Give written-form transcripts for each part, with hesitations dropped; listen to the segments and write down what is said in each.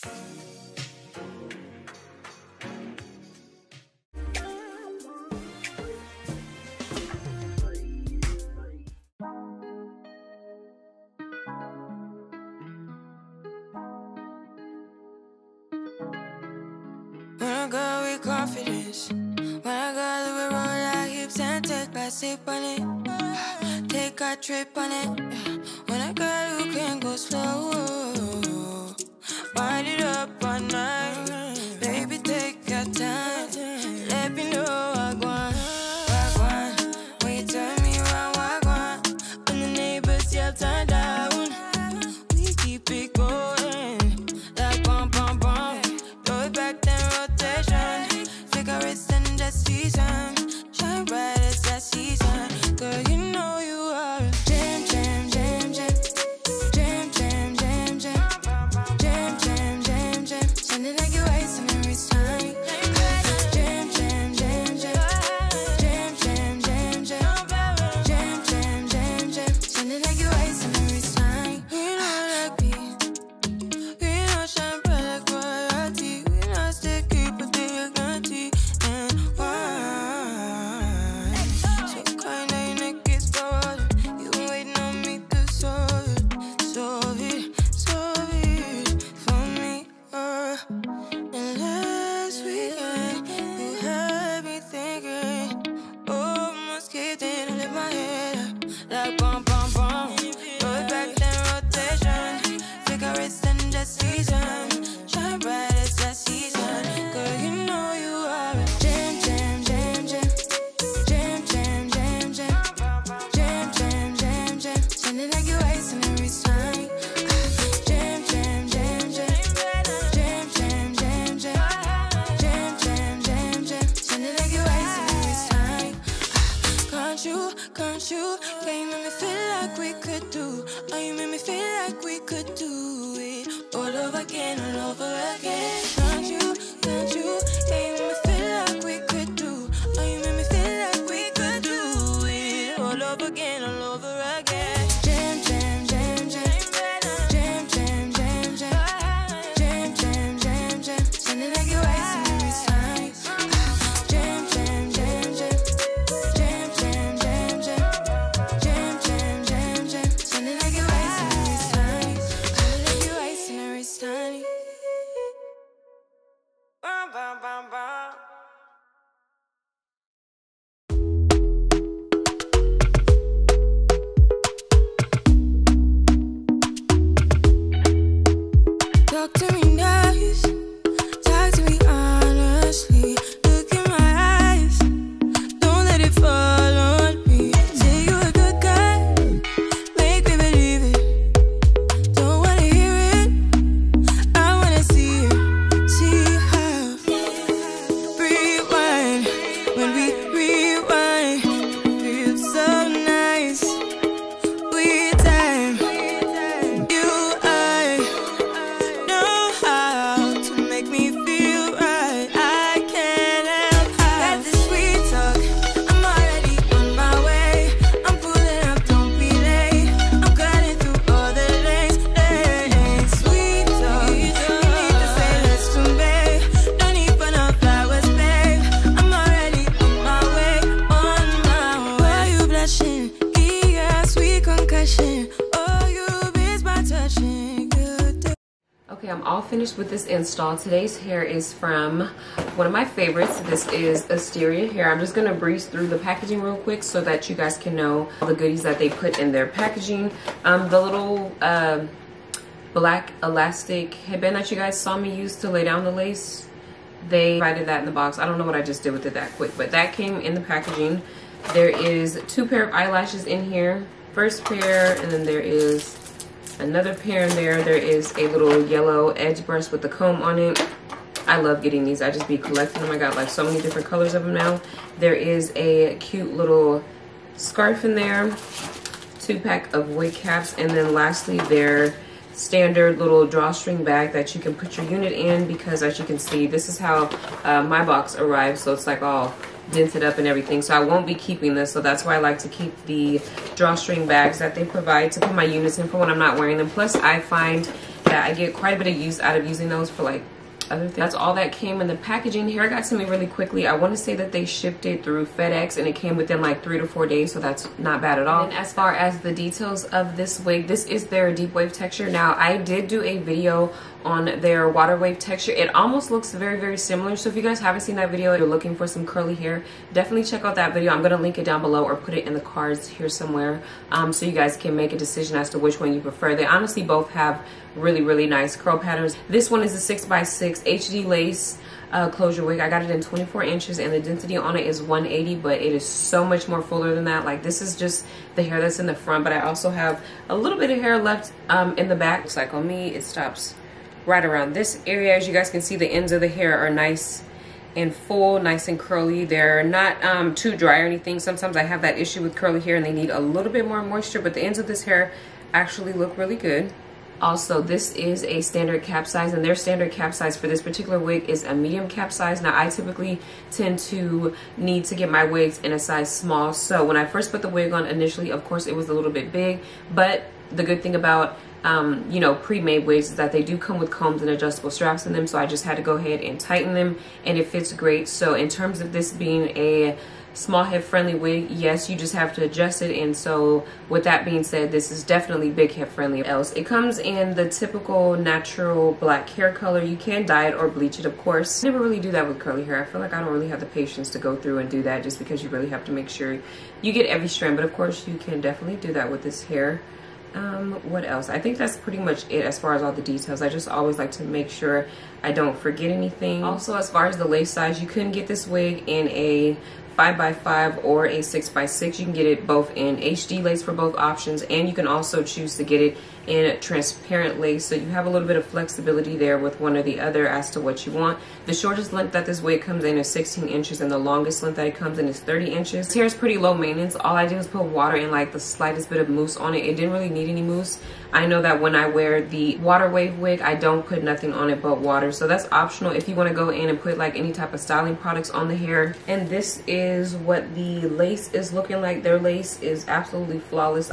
When I go with confidence, when I go we roll our hips and take my sip on it, take a trip on it. When I go you can go slow, wind it up all night, baby take your time, let me know I want. When you turn me around, I want. When the neighbors yell turn down, we keep it going, like bum bum bum. Throw it back then rotation, flick our wrist and just season, shine bright as that season. Girl, you know you are a jam jam jam jam, jam jam jam jam, jam jam jam jam, something like you ice on every time. Jam jam jam jam, jam jam jam jam, jam jam jam jam, something like you ice on every time. We not like me, we not shine bright like royalty, we not sticky but they're guilty. Like bum bum bum, throw it back then rotation, flick our wrist and just season, shine bright as that season. Girl, you know you are a jam jam jam jam, jam jam jam jam, jam jam jam jam, something like you ice on every time. Jam jam jam jam, jam jam jam jam, jam jam jam jam, something like you ice on every time. Can't you? We could do, oh you made me feel like we could do it all over again, all over again. Can't you, yeah you made me feel like we could do, oh you made me feel like we could do it all over again, all over again. Jam, jam, jam, jam, jam, jam, jam, jam, jam, jam, jam, jam, something like you ice on every time. Jam, jam, jam, jam, jam, jam, jam, jam, jam, jam. Bam, bam, bam. Talk to me nice, talk to me honestly. Look in my eyes, don't let it fall on me. Say you're a good guy, make me believe it. Don't wanna hear it, I wanna see it. Okay, I'm all finished with this install. Today's hair is from one of my favorites. This is Asteria Hair. I'm just gonna breeze through the packaging real quick so that you guys can know all the goodies that they put in their packaging. The little black elastic headband that you guys saw me use to lay down the lace, they provided that in the box. I don't know what I just did with it that quick, but that came in the packaging. There is 2 pair of eyelashes in here. First pair, and then there is another pair in there. There is a little yellow edge brush with the comb on it. I love getting these. I just be collecting them. I got like so many different colors of them now. There is a cute little scarf in there. 2-pack of wig caps. And then lastly, their standard little drawstring bag that you can put your unit in, because as you can see, this is how my box arrived. So it's like all dented up and everything, so I won't be keeping this, so that's why I like to keep the drawstring bags that they provide to put my units in for when I'm not wearing them. Plus I find that I get quite a bit of use out of using those for like other things. That's all that came in the packaging. Hair got to me really quickly. I want to say that they shipped it through FedEx and it came within like 3 to 4 days, so that's not bad at all. And as far as the details of this wig, this is their deep wave texture. Now I did do a video on their water wave texture. It almost looks very, very similar, so if you guys haven't seen that video, you're looking for some curly hair, definitely check out that video. I'm going to link it down below or put it in the cards here somewhere, so you guys can make a decision as to which one you prefer. They honestly both have really, really nice curl patterns. This one is a 6x6 HD lace closure wig. I got it in 24 inches and the density on it is 180, but it is so much more fuller than that. Like, this is just the hair that's in the front, but I also have a little bit of hair left in the back. Looks like on me it stops right around this area. As you guys can see, the ends of the hair are nice and full, nice and curly. They're not too dry or anything. Sometimes I have that issue with curly hair and they need a little bit more moisture, but the ends of this hair actually look really good. Also, this is a standard cap size, and their standard cap size for this particular wig is a medium cap size. Now, I typically tend to need to get my wigs in a size small, so when I first put the wig on initially, of course, it was a little bit big, but the good thing about you know, pre-made wigs is that they do come with combs and adjustable straps in them, so I just had to go ahead and tighten them, and it fits great. So in terms of this being a small head friendly wig, yes, you just have to adjust it. And so with that being said, this is definitely big head friendly. It comes in the typical natural black hair color. You can dye it or bleach it, of course. I never really do that with curly hair. I feel like I don't really have the patience to go through and do that, just because you really have to make sure you get every strand, but of course you can definitely do that with this hair. What else? I think that's pretty much it as far as all the details. I just always like to make sure I don't forget anything. Also, as far as the lace size, you couldn't get this wig in a 5x5 or a 6x6. You can get it both in HD lace for both options, and you can also choose to get it in a transparent lace, so you have a little bit of flexibility there with one or the other as to what you want. The shortest length that this wig comes in is 16 inches and the longest length that it comes in is 30 inches. This hair is pretty low maintenance. All I did was put water and like the slightest bit of mousse on it. It didn't really need any mousse. I know that when I wear the water wave wig, I don't put nothing on it but water, so that's optional if you want to go in and put like any type of styling products on the hair. And this is what the lace is looking like. Their lace is absolutely flawless.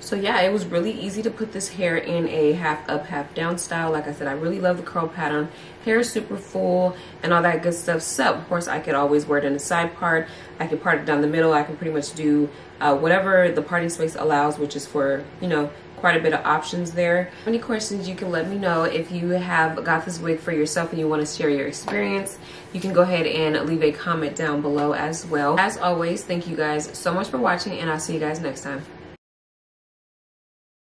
So yeah, it was really easy to put this hair in a half up, half down style. Like I said, I really love the curl pattern. Hair is super full and all that good stuff. So of course I could always wear it in the side part. I could part it down the middle. I can pretty much do whatever the parting space allows, which is for, you know, quite a bit of options there. Any questions, you can let me know. If you have got this wig for yourself and you want to share your experience, you can go ahead and leave a comment down below as well. As always, thank you guys so much for watching, and I'll see you guys next time.